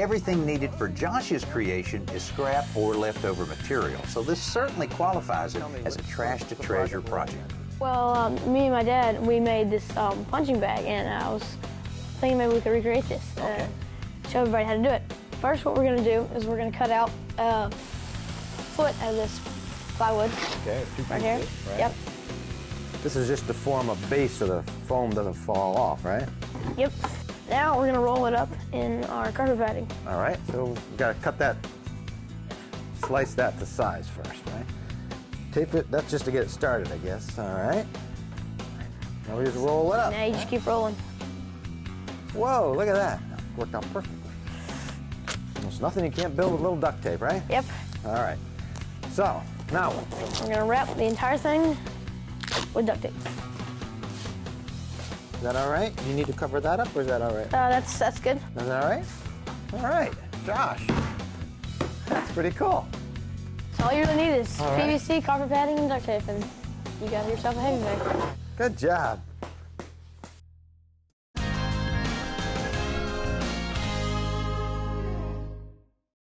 Everything needed for Josh's creation is scrap or leftover material, so this certainly qualifies it as a trash-to-treasure project. Well, me and my dad, we made this punching bag, and I was thinking maybe we could recreate this and show everybody how to do it. First, what we're going to do is we're going to cut out a foot of this plywood right here. Yep. This is just to form a base so the foam doesn't fall off, right? Yep. Now we're going to roll it up in our carpet padding. All right, so we've got to cut that, slice that to size first, right? Tape it, that's just to get it started, I guess. All right. Now we just roll it up. Now you just keep rolling. Whoa, look at that. Worked out perfectly. There's nothing you can't build with a little duct tape, right? Yep. All right. So, now we're going to wrap the entire thing with duct tape. Is that all right? You need to cover that up, or is that all right? That's good. Is that all right? All right, Josh. That's pretty cool. So all you really need is PVC, carpet padding, and duct tape, and you got yourself a heavy bag. Good job.